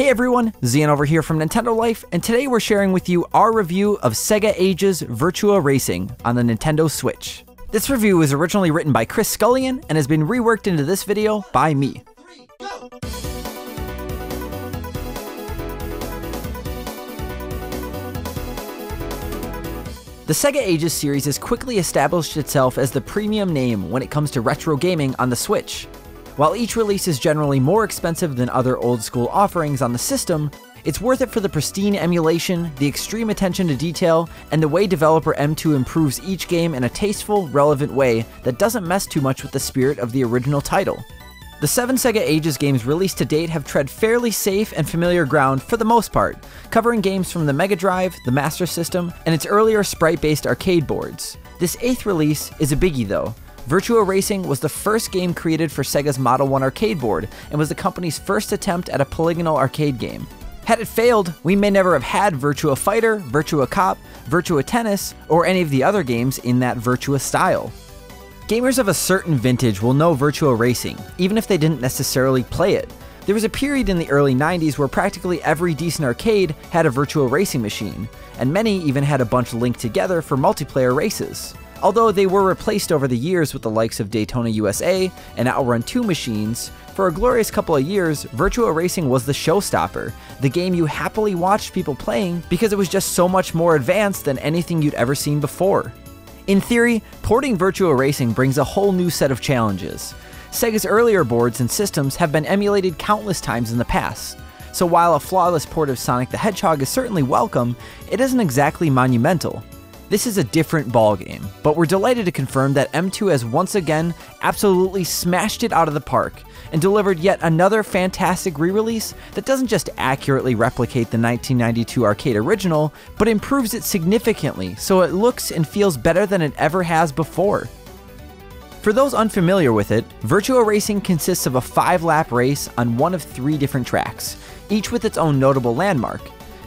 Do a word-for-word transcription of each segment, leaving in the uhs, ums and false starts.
Hey everyone, Zian over here from Nintendo Life, and today we're sharing with you our review of Sega Ages Virtua Racing on the Nintendo Switch. This review was originally written by Chris Scullion and has been reworked into this video by me. The Sega Ages series has quickly established itself as the premium name when it comes to retro gaming on the Switch. While each release is generally more expensive than other old-school offerings on the system, it's worth it for the pristine emulation, the extreme attention to detail, and the way developer M two improves each game in a tasteful, relevant way that doesn't mess too much with the spirit of the original title. The seven Sega Ages games released to date have tread fairly safe and familiar ground for the most part, covering games from the Mega Drive, the Master System, and its earlier sprite-based arcade boards. This eighth release is a biggie though. Virtua Racing was the first game created for Sega's Model one arcade board and was the company's first attempt at a polygonal arcade game. Had it failed, we may never have had Virtua Fighter, Virtua Cop, Virtua Tennis, or any of the other games in that Virtua style. Gamers of a certain vintage will know Virtua Racing, even if they didn't necessarily play it. There was a period in the early nineties where practically every decent arcade had a Virtua Racing machine, and many even had a bunch linked together for multiplayer races. Although they were replaced over the years with the likes of Daytona U S A and OutRun two machines, for a glorious couple of years, Virtua Racing was the showstopper, the game you happily watched people playing because it was just so much more advanced than anything you'd ever seen before. In theory, porting Virtua Racing brings a whole new set of challenges. Sega's earlier boards and systems have been emulated countless times in the past, so while a flawless port of Sonic the Hedgehog is certainly welcome, it isn't exactly monumental. This is a different ballgame, but we're delighted to confirm that M two has once again absolutely smashed it out of the park and delivered yet another fantastic re-release that doesn't just accurately replicate the nineteen ninety-two arcade original, but improves it significantly so it looks and feels better than it ever has before. For those unfamiliar with it, Virtua Racing consists of a five-lap race on one of three different tracks, each with its own notable landmark.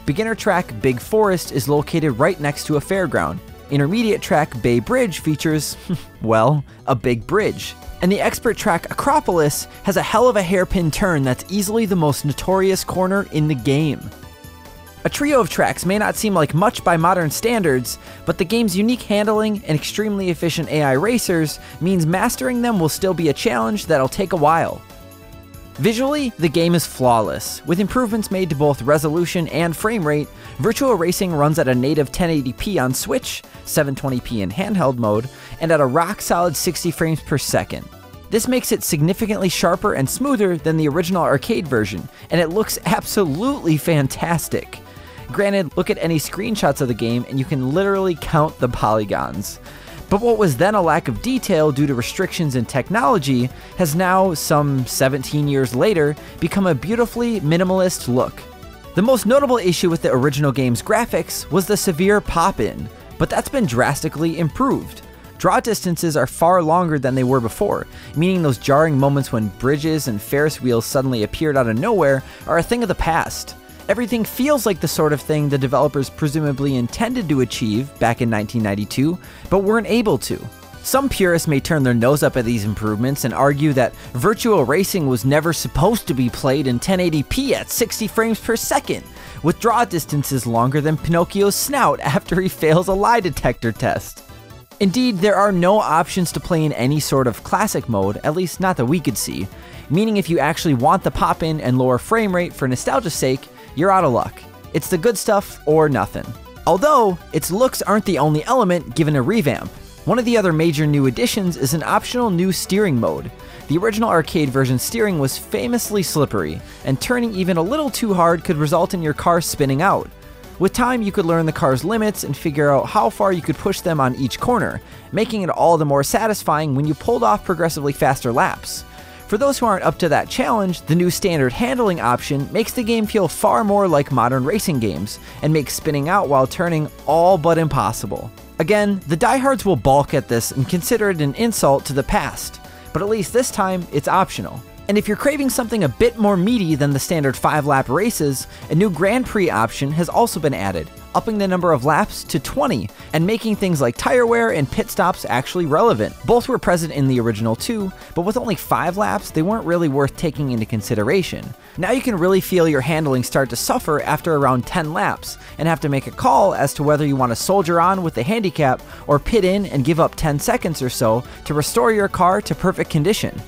Beginner track Big Forest is located right next to a fairground. Intermediate track Bay Bridge features, well, a big bridge. And the expert track Acropolis has a hell of a hairpin turn that's easily the most notorious corner in the game. A trio of tracks may not seem like much by modern standards, but the game's unique handling and extremely efficient A I racers means mastering them will still be a challenge that'll take a while. Visually, the game is flawless. With improvements made to both resolution and frame rate, Virtua Racing runs at a native ten eighty p on Switch, seven twenty p in handheld mode, and at a rock-solid sixty frames per second. This makes it significantly sharper and smoother than the original arcade version, and it looks absolutely fantastic. Granted, look at any screenshots of the game and you can literally count the polygons. But what was then a lack of detail due to restrictions in technology has now, some seventeen years later, become a beautifully minimalist look. The most notable issue with the original game's graphics was the severe pop-in, but that's been drastically improved. Draw distances are far longer than they were before, meaning those jarring moments when bridges and Ferris wheels suddenly appeared out of nowhere are a thing of the past. Everything feels like the sort of thing the developers presumably intended to achieve back in nineteen ninety-two, but weren't able to. Some purists may turn their nose up at these improvements and argue that Virtua Racing was never supposed to be played in ten eighty p at sixty frames per second, with draw distances longer than Pinocchio's snout after he fails a lie detector test. Indeed, there are no options to play in any sort of classic mode, at least not that we could see, meaning if you actually want the pop-in and lower frame rate for nostalgia's sake, you're out of luck. It's the good stuff or nothing. Although, its looks aren't the only element given a revamp. One of the other major new additions is an optional new steering mode. The original arcade version steering was famously slippery, and turning even a little too hard could result in your car spinning out. With time, you could learn the car's limits and figure out how far you could push them on each corner, making it all the more satisfying when you pulled off progressively faster laps. For those who aren't up to that challenge, the new standard handling option makes the game feel far more like modern racing games, and makes spinning out while turning all but impossible. Again, the diehards will balk at this and consider it an insult to the past, but at least this time, it's optional. And if you're craving something a bit more meaty than the standard five-lap races, a new Grand Prix option has also been added, upping the number of laps to twenty, and making things like tire wear and pit stops actually relevant. Both were present in the original two, but with only five laps, they weren't really worth taking into consideration. Now you can really feel your handling start to suffer after around ten laps, and have to make a call as to whether you want to soldier on with the handicap or pit in and give up ten seconds or so to restore your car to perfect condition.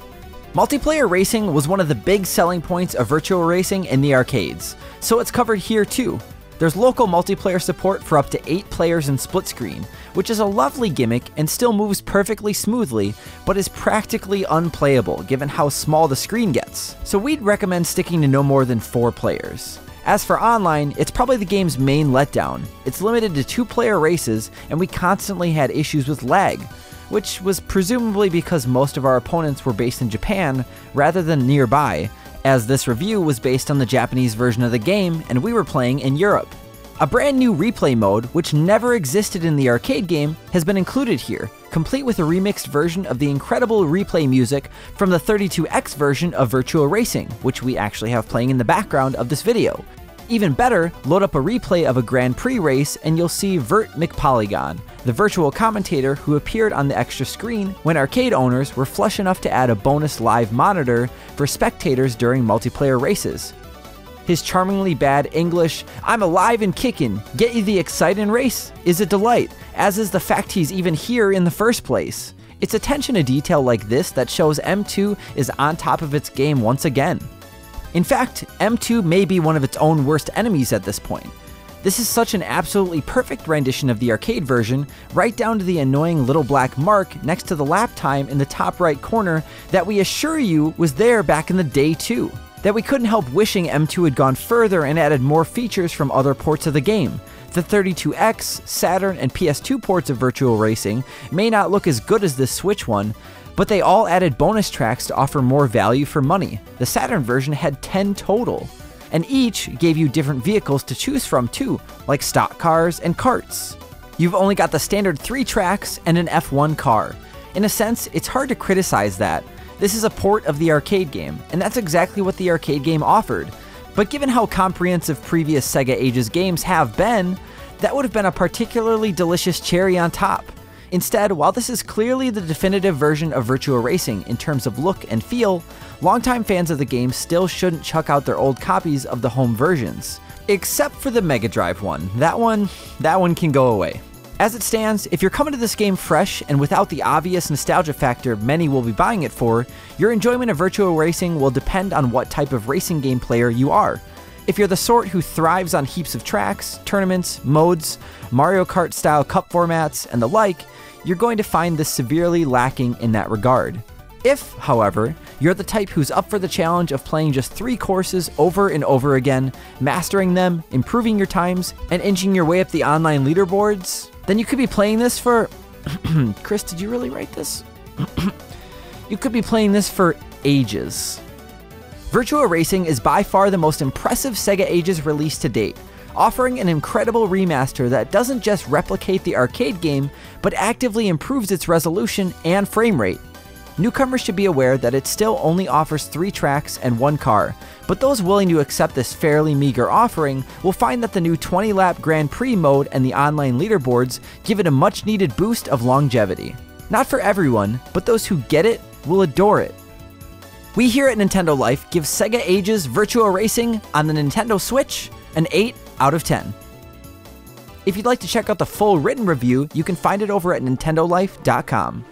Multiplayer racing was one of the big selling points of Virtua Racing in the arcades, so it's covered here too. There's local multiplayer support for up to eight players in split screen, which is a lovely gimmick and still moves perfectly smoothly, but is practically unplayable given how small the screen gets. So we'd recommend sticking to no more than four players. As for online, it's probably the game's main letdown. It's limited to two-player races, and we constantly had issues with lag, which was presumably because most of our opponents were based in Japan rather than nearby, as this review was based on the Japanese version of the game and we were playing in Europe. A brand new replay mode, which never existed in the arcade game, has been included here, complete with a remixed version of the incredible replay music from the thirty-two X version of Virtua Racing, which we actually have playing in the background of this video. Even better, load up a replay of a Grand Prix race and you'll see Vert McPolygon, the virtual commentator who appeared on the extra screen when arcade owners were flush enough to add a bonus live monitor for spectators during multiplayer races. His charmingly bad English, "I'm alive and kickin', get you the exciting race," is a delight, as is the fact he's even here in the first place. It's attention to detail like this that shows M two is on top of its game once again. In fact, M two may be one of its own worst enemies at this point. This is such an absolutely perfect rendition of the arcade version, right down to the annoying little black mark next to the lap time in the top right corner that we assure you was there back in the day too. That we couldn't help wishing M two had gone further and added more features from other ports of the game. The thirty-two X, Saturn, and P S two ports of Virtua Racing may not look as good as this Switch one, but they all added bonus tracks to offer more value for money. The Saturn version had ten total, and each gave you different vehicles to choose from too, like stock cars and karts. You've only got the standard three tracks and an F one car. In a sense, it's hard to criticize that. This is a port of the arcade game, and that's exactly what the arcade game offered. But given how comprehensive previous Sega Ages games have been, that would have been a particularly delicious cherry on top. Instead, while this is clearly the definitive version of Virtua Racing in terms of look and feel, longtime fans of the game still shouldn't chuck out their old copies of the home versions. Except for the Mega Drive one. That one, that one can go away. As it stands, if you're coming to this game fresh and without the obvious nostalgia factor many will be buying it for, your enjoyment of Virtua Racing will depend on what type of racing game player you are. If you're the sort who thrives on heaps of tracks, tournaments, modes, Mario Kart style cup formats, and the like, you're going to find this severely lacking in that regard. If, however, you're the type who's up for the challenge of playing just three courses over and over again, mastering them, improving your times, and inching your way up the online leaderboards, then you could be playing this for... Chris, did you really write this? You could be playing this for ages. Virtua Racing is by far the most impressive Sega Ages release to date, offering an incredible remaster that doesn't just replicate the arcade game, but actively improves its resolution and frame rate. Newcomers should be aware that it still only offers three tracks and one car, but those willing to accept this fairly meager offering will find that the new twenty lap Grand Prix mode and the online leaderboards give it a much needed boost of longevity. Not for everyone, but those who get it will adore it. We here at Nintendo Life give Sega Ages Virtua Racing on the Nintendo Switch an eight out of ten. If you'd like to check out the full written review, you can find it over at Nintendo Life dot com.